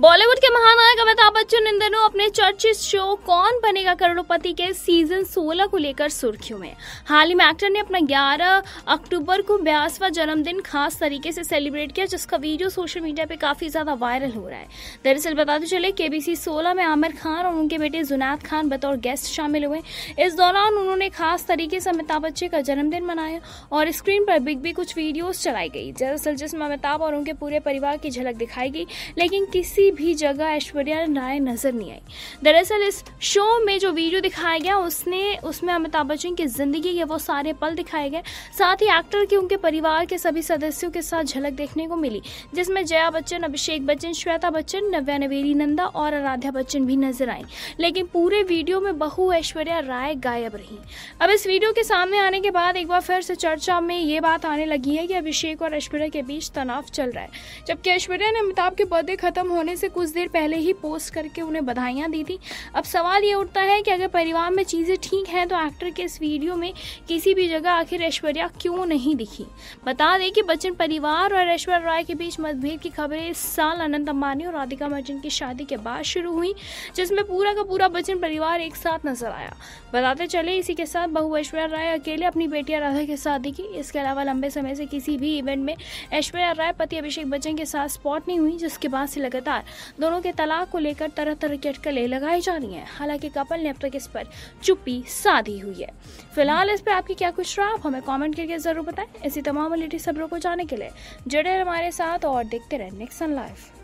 बॉलीवुड के महानायक अमिताभ बच्चन इन दिनों अपने चर्चित शो कौन बनेगा करोड़पति के सीजन 16 को लेकर सुर्खियों में। हाल ही में एक्टर ने अपना 11 अक्टूबर को 82वां जन्मदिन खास तरीके से सेलिब्रेट किया, जिसका वीडियो सोशल मीडिया पे काफी ज्यादा वायरल हो रहा है। दरअसल बताते चले केबीसी 16 में आमिर खान और उनके बेटे जुनाद खान बतौर गेस्ट शामिल हुए। इस दौरान उन्होंने खास तरीके से अमिताभ बच्चन का जन्मदिन मनाया और स्क्रीन पर भी कुछ वीडियोस चलाई गई, दरअसल जिसमें अमिताभ और उनके पूरे परिवार की झलक दिखाई गई, लेकिन किसी भी जगह ऐश्वर्या राय नजर नहीं आई। दरअसल इस शो में जो वीडियो दिखाया गया उसमें अमिताभ बच्चन की जिंदगी के वो सारे पल दिखाए गए। साथ ही एक्टर की उनके परिवार के सभी सदस्यों के साथ झलक देखने को मिली, जिसमें जया बच्चन, अभिषेक बच्चन, श्वेता बच्चन, नव्या नवेली नंदा और आराध्या बच्चन भी नजर आई, लेकिन पूरे वीडियो में बहू ऐश्वर्या राय गायब रही। अब इस वीडियो के सामने आने के बाद एक बार फिर से चर्चा में ये बात आने लगी है कि अभिषेक और ऐश्वर्या के बीच तनाव चल रहा है, जबकि ऐश्वर्या ने अमिताभ के बर्थडे खत्म होने से कुछ देर पहले ही पोस्ट करके उन्हें बधाइयां दी थी। अब सवाल ये उठता है कि अगर परिवार में चीजें ठीक हैं तो एक्टर के इस वीडियो में किसी भी जगह आखिर ऐश्वर्या क्यों नहीं दिखी। बता दें कि बच्चन परिवार और ऐश्वर्या राय के बीच मतभेद की खबरें इस साल अनंत अंबानी और राधिका मर्चेंट की शादी के बाद शुरू हुई, जिसमें पूरा का पूरा बच्चन परिवार एक साथ नजर आया। बताते चले इसी के साथ बहू ऐश्वर्या राय अकेले अपनी बेटी आराध्या के साथ दिखी। इसके अलावा लंबे समय से किसी भी इवेंट में ऐश्वर्या राय पति अभिषेक बच्चन के साथ स्पॉट नहीं हुई, जिसके बाद से लगातार दोनों के तलाक को लेकर तरह तरह की अटकलें लगाई जा रही हैं। हालांकि कपल ने अब तक इस पर चुप्पी साधी हुई है। फिलहाल इस पर आपकी क्या कुछ राय, हमें कमेंट करके जरूर बताएं। ऐसी तमाम लेटेस्ट खबरों को जानने के लिए जुड़े हमारे साथ और देखते रहें नेक्स्ट9 लाइफ।